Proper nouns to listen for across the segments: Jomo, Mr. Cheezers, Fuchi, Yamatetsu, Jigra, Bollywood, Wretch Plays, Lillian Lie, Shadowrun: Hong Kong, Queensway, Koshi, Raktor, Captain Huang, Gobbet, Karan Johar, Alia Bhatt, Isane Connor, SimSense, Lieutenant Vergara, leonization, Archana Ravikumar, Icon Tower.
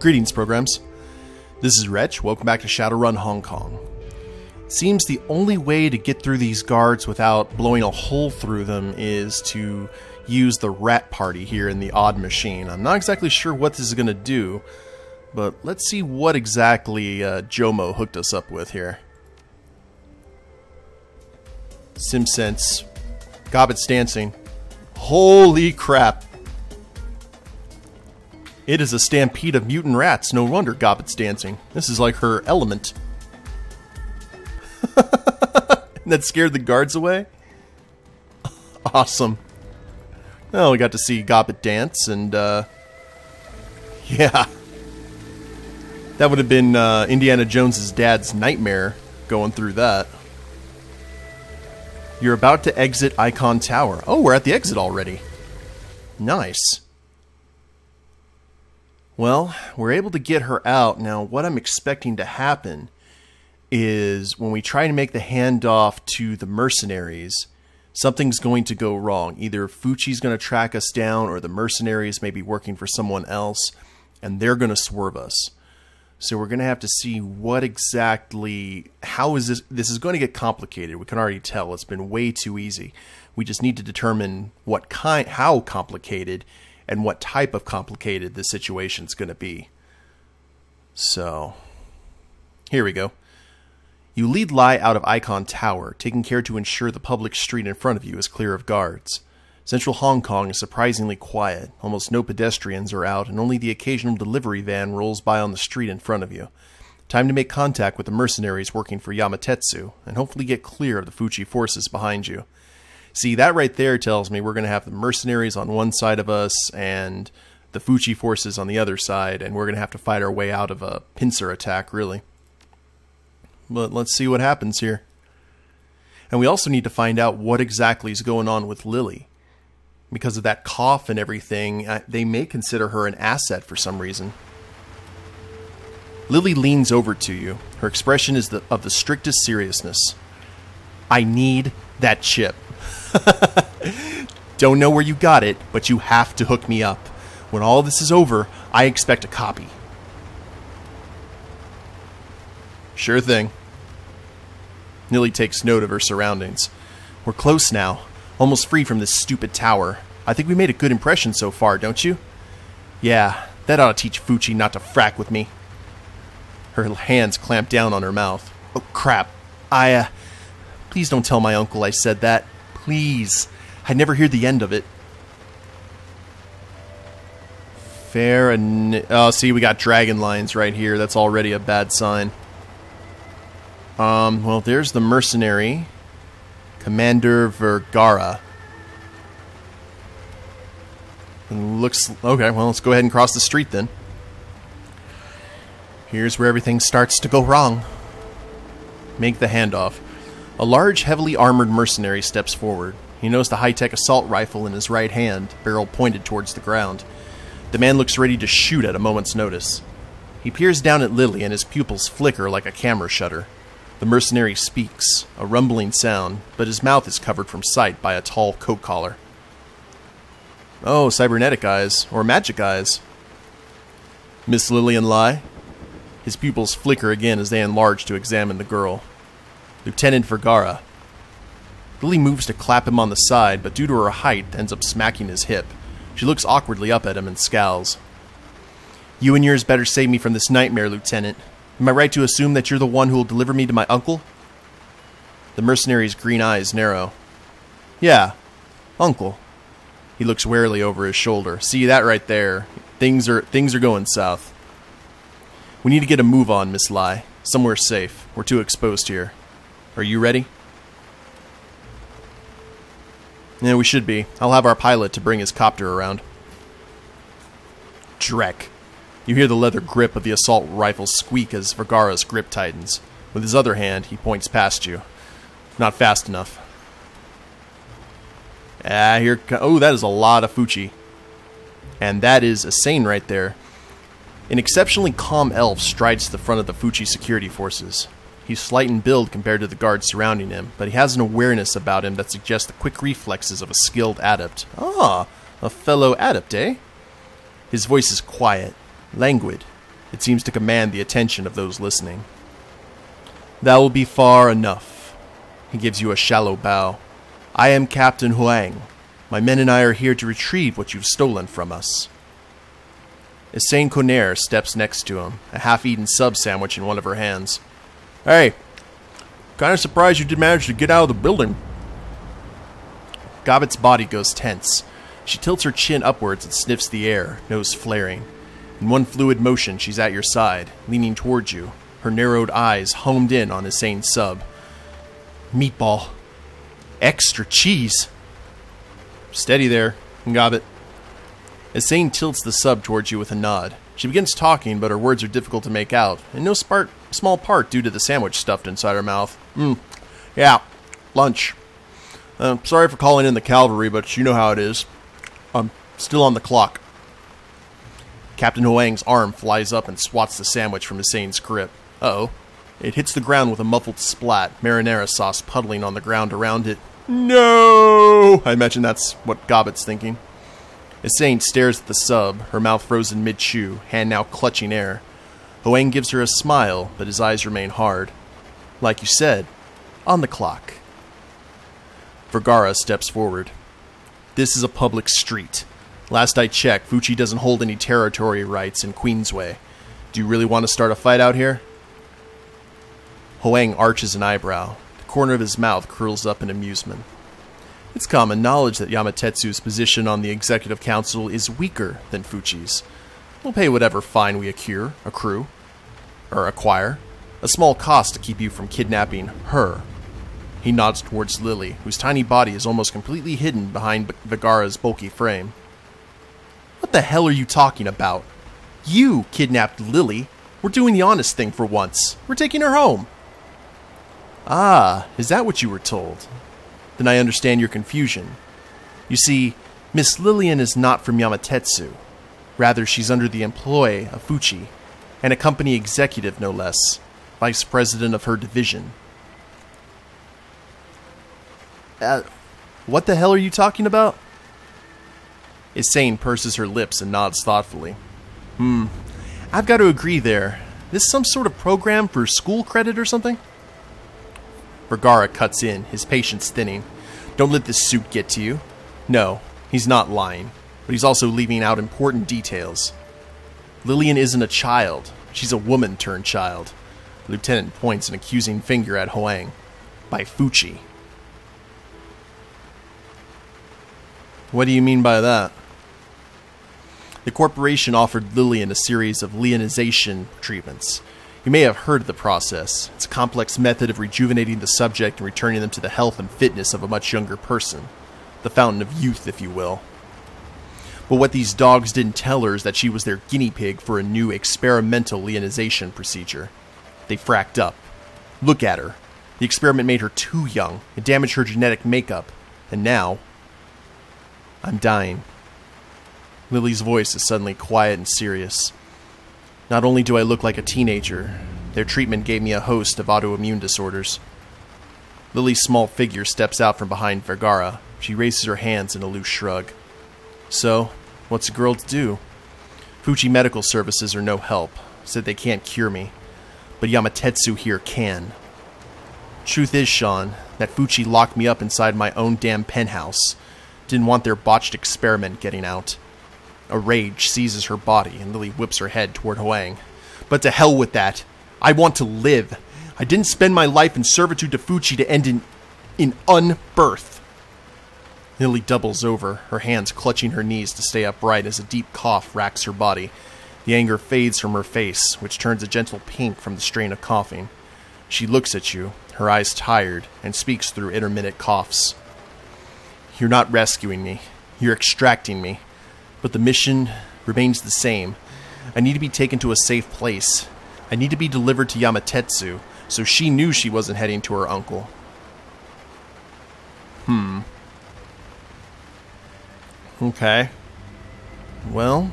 Greetings, programs. This is Retch. Welcome back to Shadowrun: Hong Kong. It seems the only way to get through these guards without blowing a hole through them is to use the rat party here in the odd machine. I'm not exactly sure what this is going to do, but let's see what exactly Jomo hooked us up with here. SimSense. Gobbet's dancing. Holy crap. It is a stampede of mutant rats. No wonder Gobbet's dancing. This is like her element. That scared the guards away? Awesome. Well, we got to see Gobbet dance and, yeah. That would have been Indiana Jones's dad's nightmare going through that. You're about to exit Icon Tower. Oh, we're at the exit already. Nice. Well, we're able to get her out. Now, what I'm expecting to happen is when we try to make the handoff to the mercenaries, something's going to go wrong. Either Fuchi's going to track us down or the mercenaries may be working for someone else and they're going to swerve us. So we're going to have to see what exactly, how is this is going to get complicated. We can already tell it's been way too easy. We just need to determine what kind, how complicated and what type of complicated this situation is going to be. So here we go. You lead Lie out of Icon Tower, taking care to ensure the public street in front of you is clear of guards. Central Hong Kong is surprisingly quiet. Almost no pedestrians are out, and only the occasional delivery van rolls by on the street in front of you. Time to make contact with the mercenaries working for Yamatetsu, and hopefully get clear of the Fuchi forces behind you. See, that right there tells me we're going to have the mercenaries on one side of us, and the Fuchi forces on the other side, and we're going to have to fight our way out of a pincer attack, really. But let's see what happens here. And we also need to find out what exactly is going on with Lily. Because of that cough and everything, they may consider her an asset for some reason. Lily leans over to you. Her expression is of the strictest seriousness. I need that chip. Don't know where you got it, but you have to hook me up. When all this is over, I expect a copy. Sure thing. Lily takes note of her surroundings. We're close now. Almost free from this stupid tower. I think we made a good impression so far, don't you? Yeah, that ought to teach Fuchi not to frack with me. Her hands clamp down on her mouth. Oh, crap. Please don't tell my uncle I said that. Please. I'd never hear the end of it. Fair and... Oh, see, we got dragon lines right here. That's already a bad sign. Well, there's the mercenary... Commander Vergara. Looks... Okay, well, let's go ahead and cross the street, then. Here's where everything starts to go wrong. Make the handoff. A large, heavily armored mercenary steps forward. He knows the high-tech assault rifle in his right hand, barrel pointed towards the ground. The man looks ready to shoot at a moment's notice. He peers down at Lily, and his pupils flicker like a camera shutter. The mercenary speaks, a rumbling sound, but his mouth is covered from sight by a tall coat collar. Oh, cybernetic eyes, or magic eyes. Miss Lillian Lie? His pupils flicker again as they enlarge to examine the girl. Lieutenant Vergara. Lily moves to clap him on the side, but due to her height, ends up smacking his hip. She looks awkwardly up at him and scowls. You and yours better save me from this nightmare, Lieutenant. Am I right to assume that you're the one who will deliver me to my uncle? The mercenary's green eyes narrow. Yeah, uncle. He looks warily over his shoulder. See that right there? Things are going south. We need to get a move on, Miss Lie. Somewhere safe. We're too exposed here. Are you ready? Yeah, we should be. I'll have our pilot to bring his copter around. Drek. You hear the leather grip of the assault rifle squeak as Vergara's grip tightens. With his other hand, he points past you. Not fast enough. Oh, that is a lot of Fuchi. And that is Isane right there. An exceptionally calm elf strides to the front of the Fuchi security forces. He's slight in build compared to the guards surrounding him, but he has an awareness about him that suggests the quick reflexes of a skilled adept. Ah, a fellow adept, eh? His voice is quiet. Languid, It seems to command the attention of those listening. That will be far enough. He gives you a shallow bow. I am Captain Huang. My men and I are here to retrieve what you've stolen from us. Isane Connor steps next to him, a half-eaten sub sandwich in one of her hands. Hey, kind of surprised you did manage to get out of the building. Gobbet's body goes tense. She tilts her chin upwards and sniffs the air, nose flaring. In one fluid motion, she's at your side, leaning towards you, her narrowed eyes homed in on Isane's sub. Meatball. Extra cheese. Steady there, Gobbet. Isane tilts the sub towards you with a nod. She begins talking, but her words are difficult to make out, in no small part due to the sandwich stuffed inside her mouth. Yeah, lunch. Sorry for calling in the cavalry, but you know how it is. I'm still on the clock. Captain Huang's arm flies up and swats the sandwich from Isane's grip. Uh-oh. It hits the ground with a muffled splat, marinara sauce puddling on the ground around it. No! I imagine that's what Gobbet's thinking. Isane stares at the sub, her mouth frozen mid-chew, hand now clutching air. Huang gives her a smile, but his eyes remain hard. Like you said, on the clock. Vergara steps forward. This is a public street. Last I checked, Fuchi doesn't hold any territory rights in Queensway. Do you really want to start a fight out here? Huang arches an eyebrow. The corner of his mouth curls up in amusement. It's common knowledge that Yamatetsu's position on the Executive Council is weaker than Fuchi's. We'll pay whatever fine we acquire. A small cost to keep you from kidnapping her. He nods towards Lily, whose tiny body is almost completely hidden behind Vergara's bulky frame. What the hell are you talking about? You kidnapped Lily. We're doing the honest thing for once. We're taking her home. Ah, is that what you were told? Then I understand your confusion. You see, Miss Lillian is not from Yamatetsu. Rather, she's under the employ of Fuchi, and a company executive no less, vice president of her division. What the hell are you talking about? Isane purses her lips and nods thoughtfully. I've got to agree there. This some sort of program for school credit or something? Vergara cuts in, his patience thinning. Don't let this suit get to you. No, he's not lying, but he's also leaving out important details. Lillian isn't a child. She's a woman-turned-child. The lieutenant points an accusing finger at Huang. By Fuchi. What do you mean by that? The corporation offered Lillian a series of leonization treatments. You may have heard of the process. It's a complex method of rejuvenating the subject and returning them to the health and fitness of a much younger person. The fountain of youth, if you will. But what these dogs didn't tell her is that she was their guinea pig for a new experimental leonization procedure. They fracked up. Look at her. The experiment made her too young. It damaged her genetic makeup. And now... I'm dying. Lily's voice is suddenly quiet and serious. Not only do I look like a teenager, their treatment gave me a host of autoimmune disorders. Lily's small figure steps out from behind Vergara. She raises her hands in a loose shrug. So, what's a girl to do? Fuchi Medical Services are no help, said they can't cure me. But Yamatetsu here can. Truth is, Sean, that Fuchi locked me up inside my own damn penthouse. Didn't want their botched experiment getting out. A rage seizes her body, and Lily whips her head toward Huang. But to hell with that. I want to live. I didn't spend my life in servitude to Fuchi to end in unbirth. Lily doubles over, her hands clutching her knees to stay upright as a deep cough racks her body. The anger fades from her face, which turns a gentle pink from the strain of coughing. She looks at you, her eyes tired, and speaks through intermittent coughs. You're not rescuing me. You're extracting me. But the mission remains the same. I need to be taken to a safe place. I need to be delivered to Yamatetsu, so she knew she wasn't heading to her uncle. Okay. Well.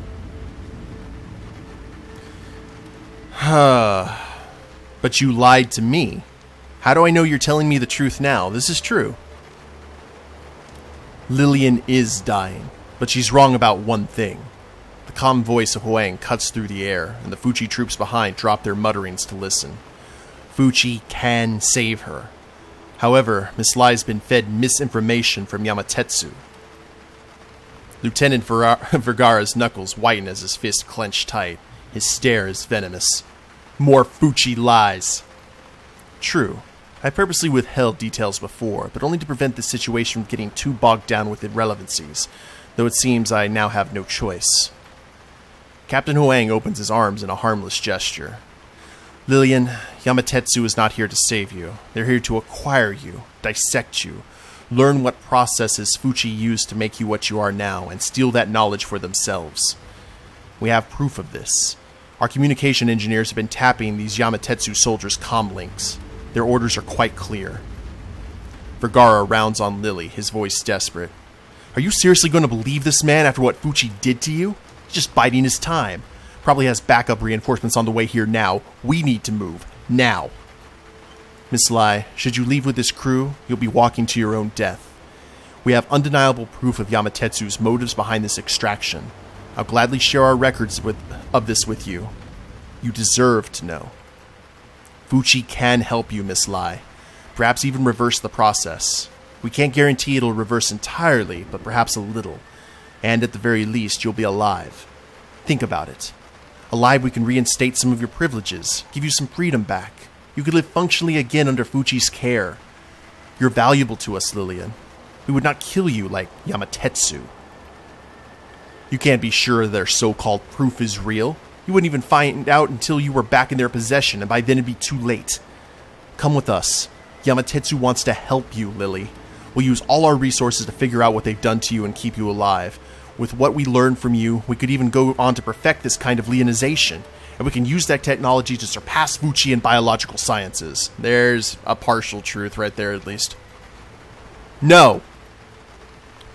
But you lied to me. How do I know you're telling me the truth now? This is true. Lillian is dying, but she's wrong about one thing. The calm voice of Huang cuts through the air, and the Fuchi troops behind drop their mutterings to listen. Fuchi can save her. However, Miss Lie's been fed misinformation from Yamatetsu. Lieutenant Vergara's knuckles whiten as his fist clenched tight. His stare is venomous. More Fuchi lies. True, I purposely withheld details before, but only to prevent this situation from getting too bogged down with irrelevancies, though it seems I now have no choice. Captain Huang opens his arms in a harmless gesture. Lillian, Yamatetsu is not here to save you. They're here to acquire you, dissect you, learn what processes Fuchi used to make you what you are now, and steal that knowledge for themselves. We have proof of this. Our communication engineers have been tapping these Yamatetsu soldiers' comm links. Their orders are quite clear. Vergara rounds on Lily, his voice desperate. Are you seriously going to believe this man after what Fuchi did to you? He's just biding his time. Probably has backup reinforcements on the way here now. We need to move. Now. Miss Lie, should you leave with this crew, you'll be walking to your own death. We have undeniable proof of Yamatetsu's motives behind this extraction. I'll gladly share our records of this with you. You deserve to know. Fuchi can help you, Miss Lie. Perhaps even reverse the process. We can't guarantee it'll reverse entirely, but perhaps a little. And at the very least, you'll be alive. Think about it. Alive, we can reinstate some of your privileges, give you some freedom back. You could live functionally again under Fuchi's care. You're valuable to us, Lillian. We would not kill you like Yamatetsu. You can't be sure their so-called proof is real. You wouldn't even find out until you were back in their possession, and by then it'd be too late. Come with us. Yamatetsu wants to help you, Lily. We'll use all our resources to figure out what they've done to you and keep you alive. With what we learned from you, we could even go on to perfect this kind of leonization. And we can use that technology to surpass Fuchi in biological sciences. There's a partial truth right there, at least. No!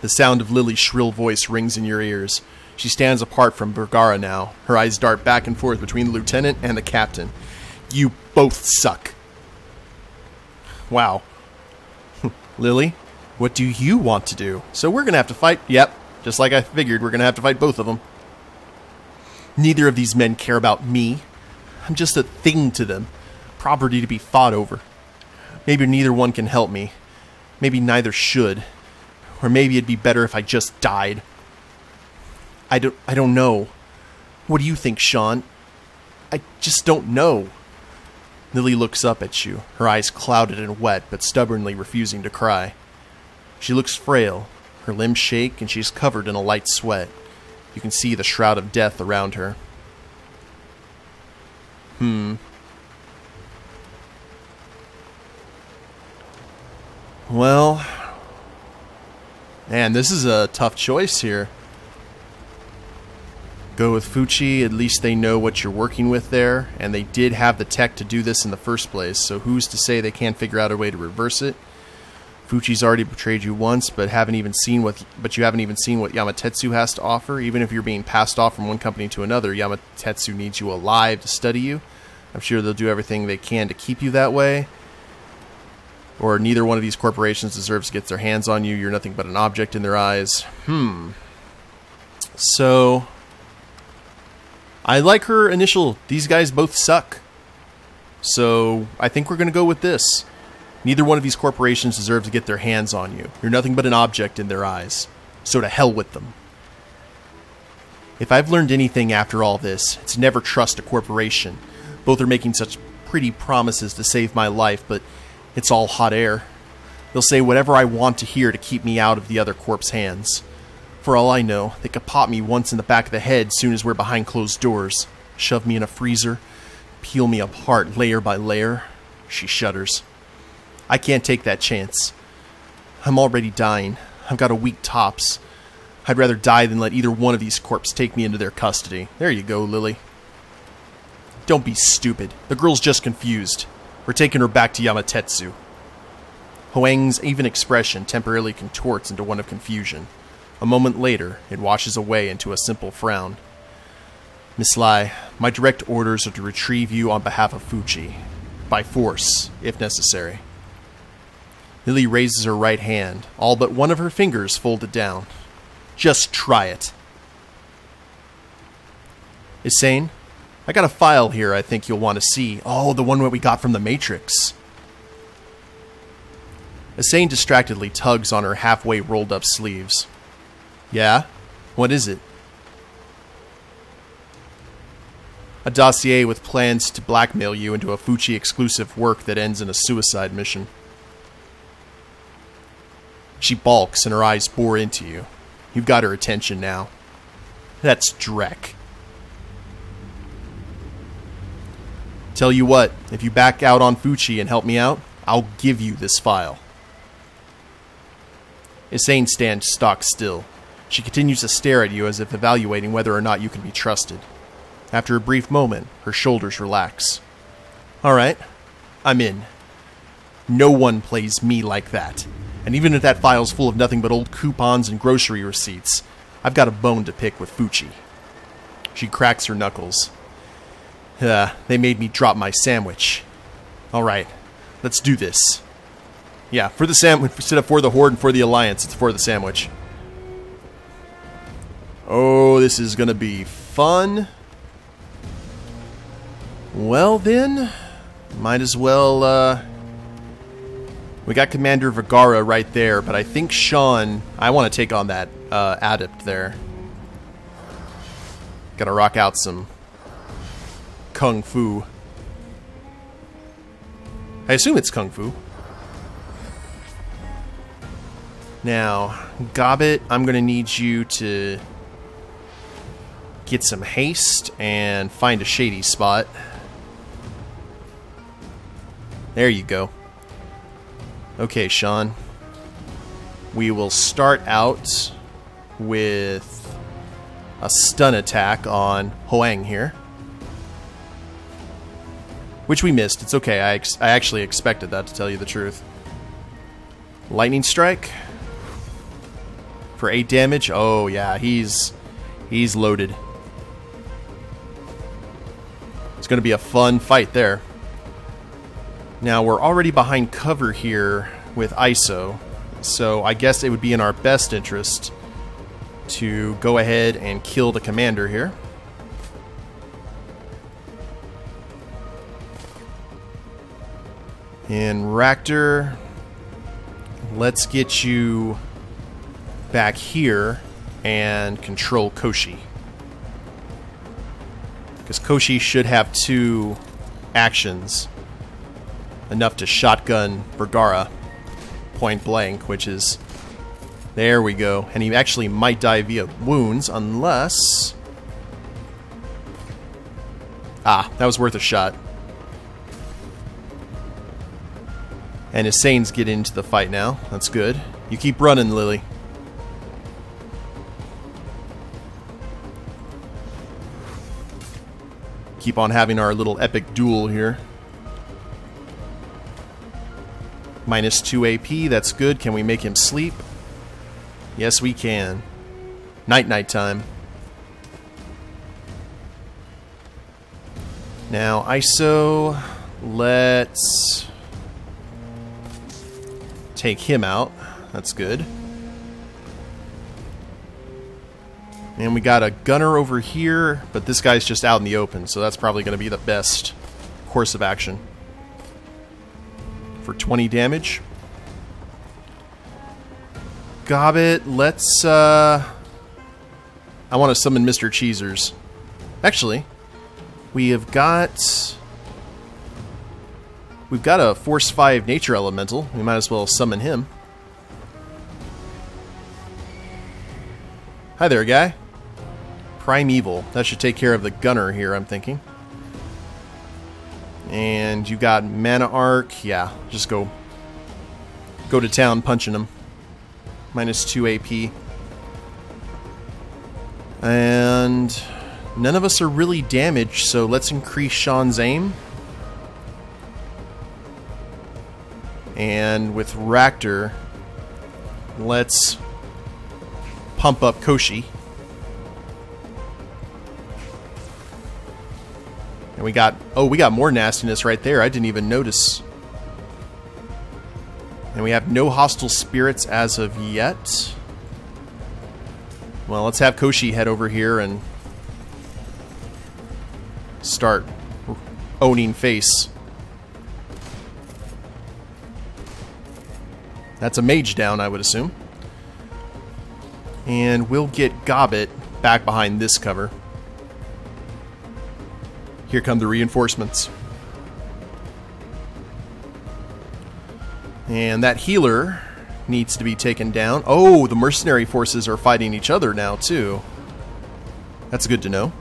The sound of Lily's shrill voice rings in your ears. She stands apart from Vergara now. Her eyes dart back and forth between the lieutenant and the captain. You both suck. Wow. Lily, what do you want to do? So we're going to have to fight. Yep, just like I figured, we're going to have to fight both of them. Neither of these men care about me. I'm just a thing to them. Property to be fought over. Maybe neither one can help me. Maybe neither should. Or maybe it'd be better if I just died. I don't know. What do you think, Sean? I just don't know. Lily looks up at you, her eyes clouded and wet, but stubbornly refusing to cry. She looks frail. Her limbs shake and she's covered in a light sweat. You can see the shroud of death around her. Well... Man, this is a tough choice here. Go with Fuchi, at least they know what you're working with there, and they did have the tech to do this in the first place, so who's to say they can't figure out a way to reverse it? Fuchi's already betrayed you once, but you haven't even seen what Yamatetsu has to offer. Even if you're being passed off from one company to another, Yamatetsu needs you alive to study you. I'm sure they'll do everything they can to keep you that way. Or neither one of these corporations deserves to get their hands on you. You're nothing but an object in their eyes. So, I like her initial, these guys both suck. So, I think we're going to go with this. Neither one of these corporations deserve to get their hands on you. You're nothing but an object in their eyes. So to hell with them. If I've learned anything after all this, it's never trust a corporation. Both are making such pretty promises to save my life, but it's all hot air. They'll say whatever I want to hear to keep me out of the other corp's hands. For all I know, they could pop me once in the back of the head soon as we're behind closed doors. Shove me in a freezer. Peel me apart layer by layer. She shudders. I can't take that chance. I'm already dying. I've got a weak tops. I'd rather die than let either one of these corpses take me into their custody. There you go, Lily. Don't be stupid. The girl's just confused. We're taking her back to Yamatetsu. Huang's even expression temporarily contorts into one of confusion. A moment later, it washes away into a simple frown. Miss Lie, my direct orders are to retrieve you on behalf of Fuchi. By force, if necessary. Lily raises her right hand, all but one of her fingers folded down. Just try it. Isane, I got a file here I think you'll want to see. Oh, the one that we got from the Matrix. Isane distractedly tugs on her halfway rolled up sleeves. Yeah? What is it? A dossier with plans to blackmail you into a Fuchi exclusive work that ends in a suicide mission. She balks and her eyes bore into you. You've got her attention now. That's Drek. Tell you what, if you back out on Fuchi and help me out, I'll give you this file. Isane stands stock still. She continues to stare at you as if evaluating whether or not you can be trusted. After a brief moment, her shoulders relax. All right, I'm in. No one plays me like that. And even if that file's full of nothing but old coupons and grocery receipts, I've got a bone to pick with Fuchi. She cracks her knuckles. They made me drop my sandwich. All right, let's do this. Yeah, for the sandwich, instead of for the Horde and for the Alliance, it's for the sandwich. Oh, this is gonna be fun. Well then, might as well, we got Commander Vergara right there, but I think Sean... I want to take on that adept there. Gotta rock out some Kung Fu. I assume it's Kung Fu. Now, Gobbet, I'm gonna need you to get some haste and find a shady spot. There you go. Okay, Sean, we will start out with a stun attack on Huang here, which we missed. It's okay. I actually expected that, to tell you the truth. Lightning strike for 8 damage. Oh yeah, he's loaded. It's going to be a fun fight there. Now, we're already behind cover here with ISO, so I guess it would be in our best interest to go ahead and kill the commander here. And Raktor, let's get you back here and control Koshi. Because Koshi should have 2 actions. Enough to shotgun Vergara point blank, which is... There we go. And he actually might die via wounds, unless... Ah, that was worth a shot. And Isane's get into the fight now. That's good. You keep running, Lily. Keep on having our little epic duel here. Minus 2 AP, that's good. Can we make him sleep? Yes, we can. Night-night time. Now, ISO, let's take him out. That's good. And we got a gunner over here, but this guy's just out in the open, so that's probably going to be the best course of action. For 20 damage. Gobbet, let's I want to summon Mr. Cheezers. Actually, we've got a Force 5 Nature Elemental. We might as well summon him. Hi there, guy. Primeval. That should take care of the gunner here, I'm thinking. And you got Mana Arc. Yeah, just go to town punching him. Minus 2 AP. And none of us are really damaged, so let's increase Sean's aim. And with Raktor, let's pump up Koshi. And we got more nastiness right there. I didn't even notice. And we have no hostile spirits as of yet. Well, let's have Koshi head over here and start owning face. That's a mage down, I would assume. And we'll get Gobbet back behind this cover. Here come the reinforcements. And that healer needs to be taken down. Oh, the mercenary forces are fighting each other now, too. That's good to know.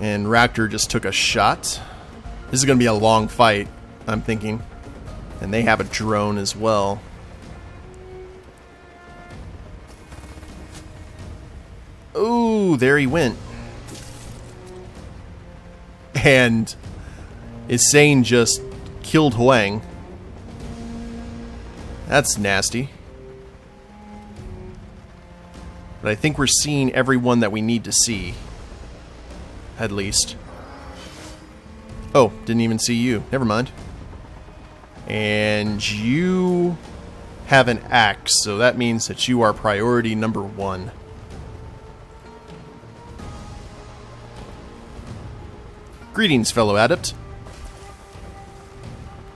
And Raktor just took a shot. This is going to be a long fight, I'm thinking. And they have a drone as well. Oh, there he went. And Isane just killed Huang. That's nasty. But I think we're seeing everyone that we need to see. At least. Oh, didn't even see you. Never mind. And you have an axe, so that means that you are priority number one. Greetings, fellow adept.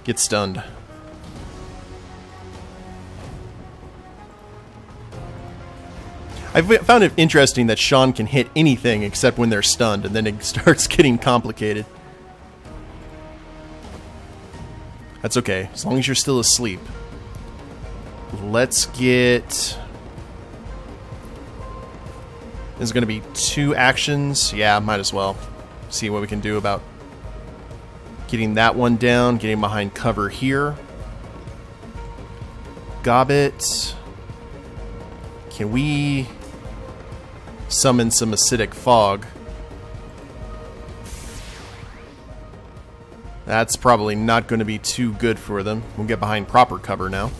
Get stunned. I found it interesting that Sean can hit anything except when they're stunned, and then it starts getting complicated. That's okay, as long as you're still asleep. Let's get... There's gonna be two actions. Yeah, might as well. See what we can do about getting that one down, getting behind cover here. Gobbet. Can we summon some acidic fog? That's probably not going to be too good for them. We'll get behind proper cover now.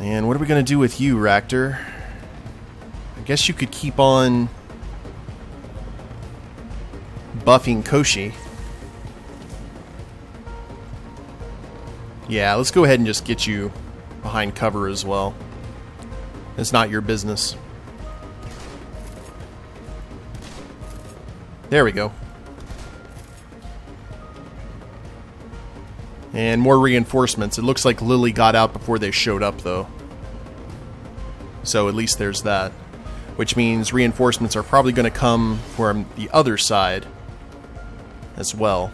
And what are we going to do with you, Raktor? I guess you could keep on buffing Koshi. Yeah, let's go ahead and just get you behind cover as well. It's not your business. There we go. And more reinforcements. It looks like Lily got out before they showed up, though. So at least there's that. Which means reinforcements are probably going to come from the other side as well.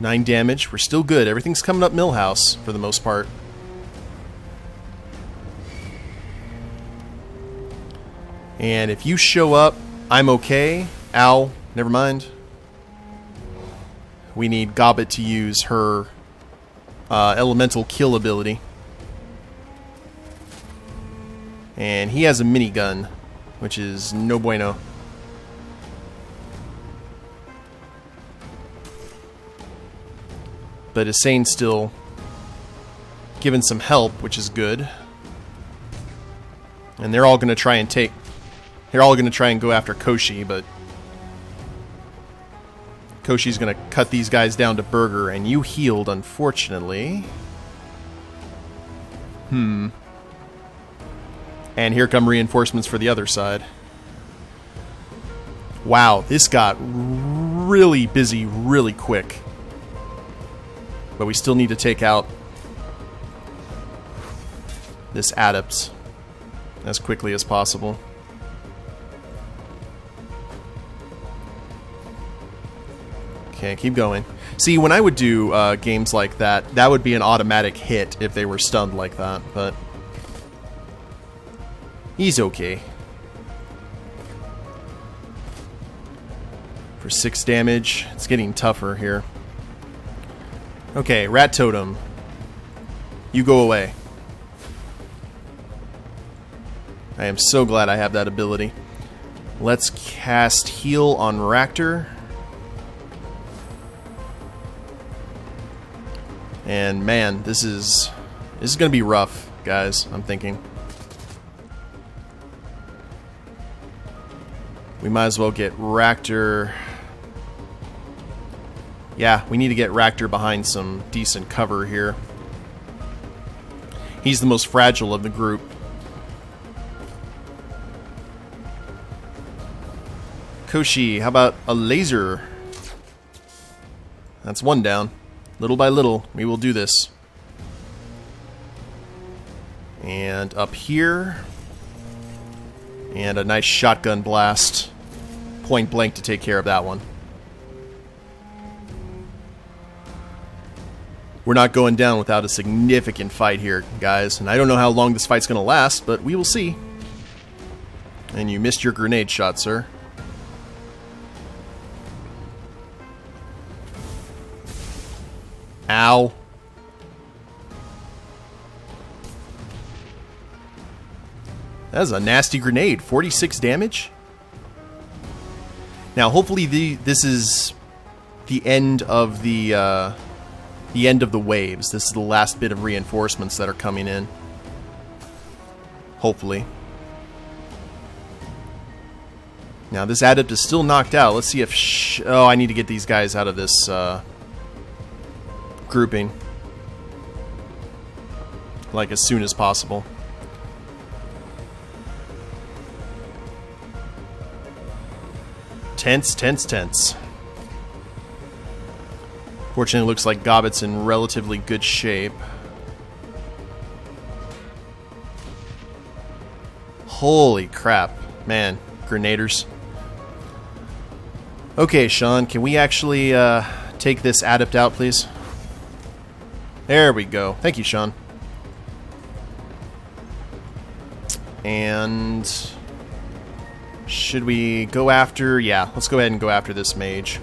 Nine damage. We're still good. Everything's coming up Millhouse for the most part. And if you show up, I'm okay. Ow. Never mind. We need Gobbet to use her elemental kill ability. And he has a minigun, which is no bueno. But Isane's still giving some help, which is good. And they're all going to try and take... They're all going to try and go after Koshi, but... Koshi's going to cut these guys down to burger, and you healed, unfortunately. Hmm. And here come reinforcements for the other side. Wow, this got really busy really quick. But we still need to take out this adept as quickly as possible. Okay, keep going. See, when I would do games like that, that would be an automatic hit if they were stunned like that, but he's okay. For 6 damage, it's getting tougher here. Okay, Rat Totem. You go away. I am so glad I have that ability. Let's cast Heal on Raktor. And man, this is gonna be rough, guys, I'm thinking. We might as well get Raktor Yeah, we need to get Raktor behind some decent cover here. He's the most fragile of the group. Koshi, how about a laser? That's one down. Little by little, we will do this. And up here. And a nice shotgun blast. Point blank to take care of that one. We're not going down without a significant fight here, guys. And I don't know how long this fight's going to last, but we will see. And you missed your grenade shot, sir. Ow. That is a nasty grenade. 46 damage. Now, hopefully this is the end of the end of the waves. This is the last bit of reinforcements that are coming in. Hopefully. Now, this adept is still knocked out. Let's see if... oh, I need to get these guys out of this grouping. Like, as soon as possible. Tense, tense, tense. Fortunately, it looks like Gobbet's in relatively good shape. Holy crap. Man, grenaders. Okay, Sean, can we actually take this adept out, please? There we go. Thank you, Sean. And... should we go after... yeah, let's go ahead and go after this mage.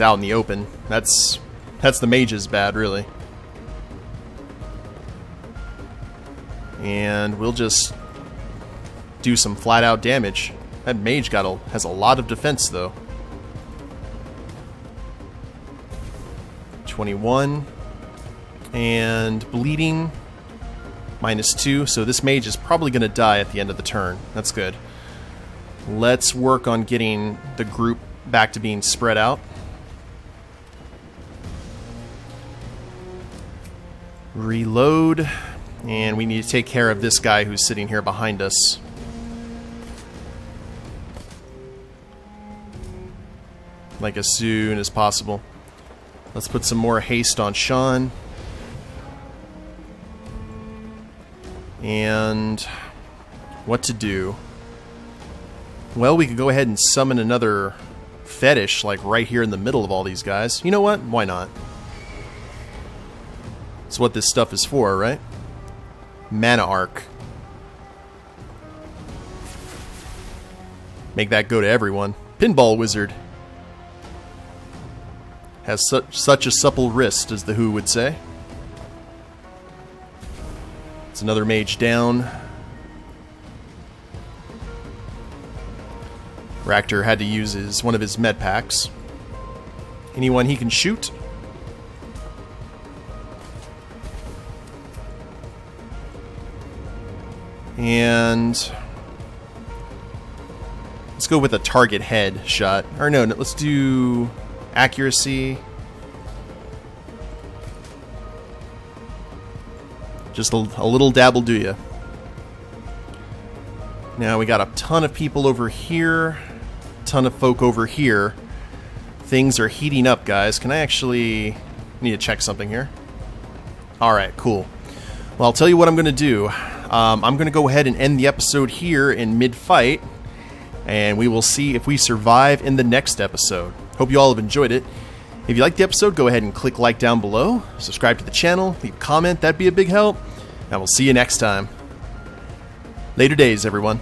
Out in the open. That's the mage's bad, really. And we'll just do some flat out damage. That mage has a lot of defense though. 21 and bleeding -2, so this mage is probably going to die at the end of the turn. That's good. Let's work on getting the group back to being spread out. Reload, and we need to take care of this guy who's sitting here behind us. Like, as soon as possible. Let's put some more haste on Sean. And what to do? Well, we could go ahead and summon another fetish, like right here in the middle of all these guys. You know what? Why not? That's what this stuff is for, right? Mana arc. Make that go to everyone. Pinball wizard. Has such a supple wrist, as the Who would say. It's another mage down. Raktor had to use one of his med packs. Anyone he can shoot? And let's go with a target head shot. Or no, let's do accuracy. Just a little dabble do ya. Now we got a ton of people over here. Ton of folk over here. Things are heating up, guys. Can I actually... need to check something here. Alright, cool. Well, I'll tell you what I'm going to do. I'm going to go ahead and end the episode here in mid-fight, and we will see if we survive in the next episode. Hope you all have enjoyed it. If you liked the episode, go ahead and click like down below, subscribe to the channel, leave a comment, that'd be a big help, and we'll see you next time. Later days, everyone.